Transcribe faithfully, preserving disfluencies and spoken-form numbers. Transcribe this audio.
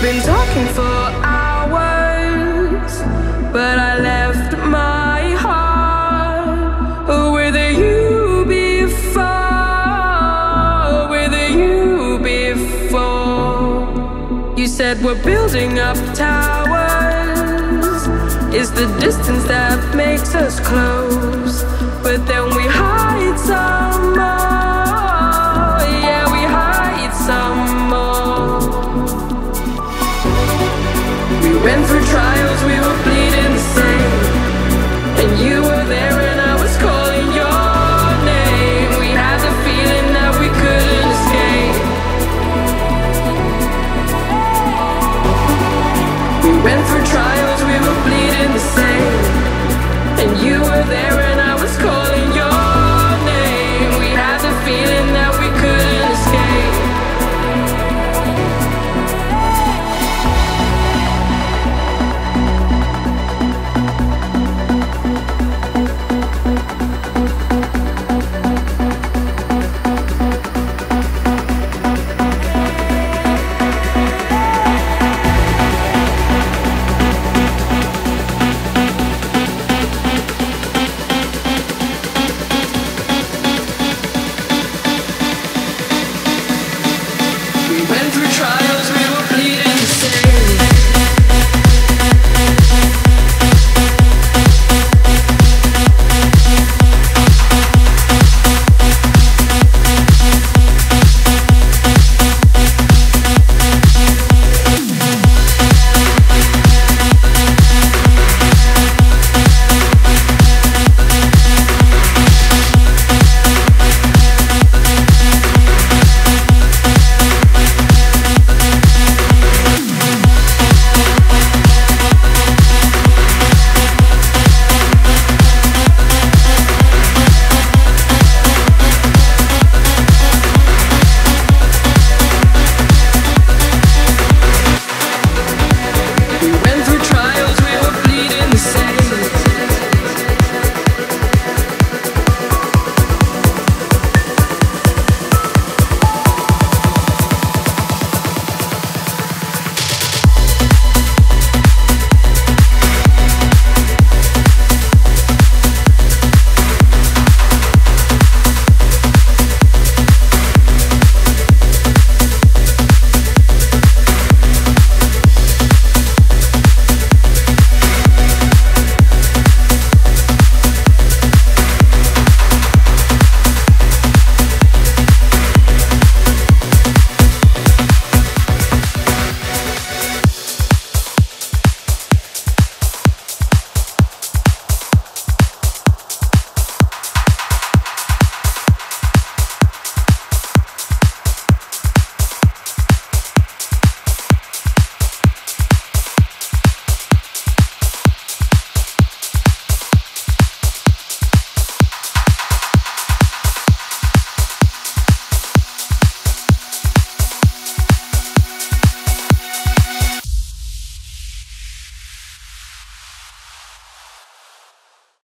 We've been talking for hours, but I left my heart with you before, with you before. You said we're building up towers. It's the distance that makes us close, but then we